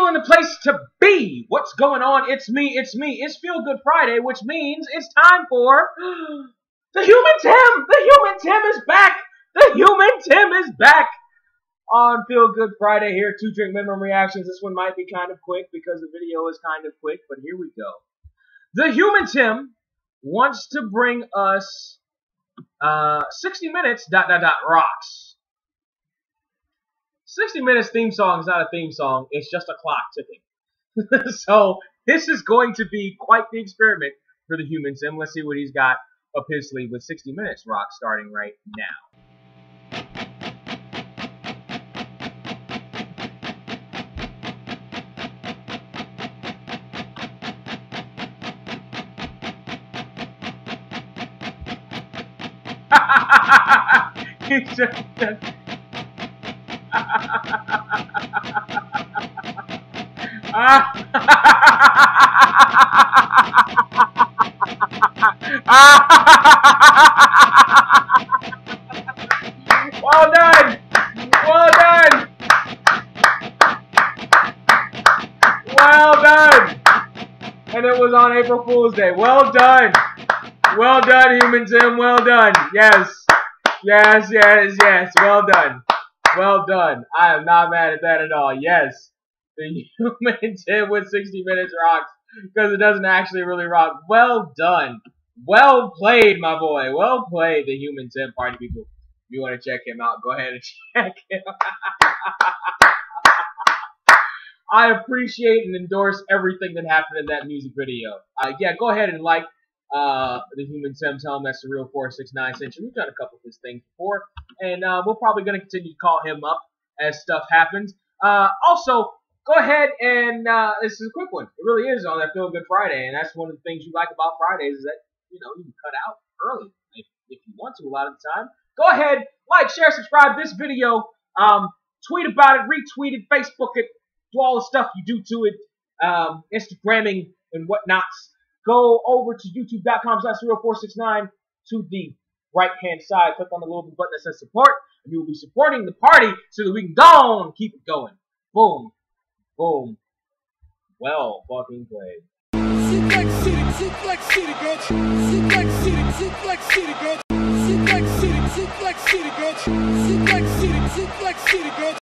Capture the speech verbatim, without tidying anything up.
people in the place to be. What's going on? It's me, it's me. It's Feel Good Friday, which means it's time for The Human Tim. The Human Tim is back. The Human Tim is back on Feel Good Friday here. Two Drink Minimum Reactions. This one might be kind of quick because the video is kind of quick, but here we go. The Human Tim wants to bring us uh, sixty minutes dot dot dot rocks. sixty minutes theme song is not a theme song. It's just a clock ticking. So this is going to be quite the experiment for the Human Tim. Let's see what he's got up his sleeve with sixty minutes rock starting right now. He's just... Well done! Well done! Well done! And it was on April Fool's Day. Well done! Well done, Human Tim. Well done. Yes. Yes, yes, yes. Well done. Well done. I am not mad at that at all. Yes. The Human Tim with sixty minutes rocks. Because it doesn't actually really rock. Well done. Well played, my boy. Well played, the Human Tim. Party people, if you want to check him out, go ahead and check him out. I appreciate and endorse everything that happened in that music video. Uh, yeah, go ahead and like uh, the Human Tim. Tell him that's the real four six nine Century. We've done a couple of his things before, and uh, we're probably going to continue to call him up as stuff happens. Uh, also, go ahead and uh, this is a quick one. It really is on that Feel Good Friday, and that's one of the things you like about Fridays is that you know you can cut out early if, if you want to. A lot of the time, go ahead, like, share, subscribe this video, um, tweet about it, retweet it, Facebook it, do all the stuff you do to it, um, Instagramming and whatnots. Go over to YouTube dot com slash zero four six nine to the right hand side. Click on the little button that says support, and you will be supporting the party so that we can go on and keep it going. Boom. Boom. Well fucking played. Sit like city, sit like city, bitch. Sit like city, sit like city, bitch. Sit like city, sit like city, bitch. Sit like city, sit like city, bitch.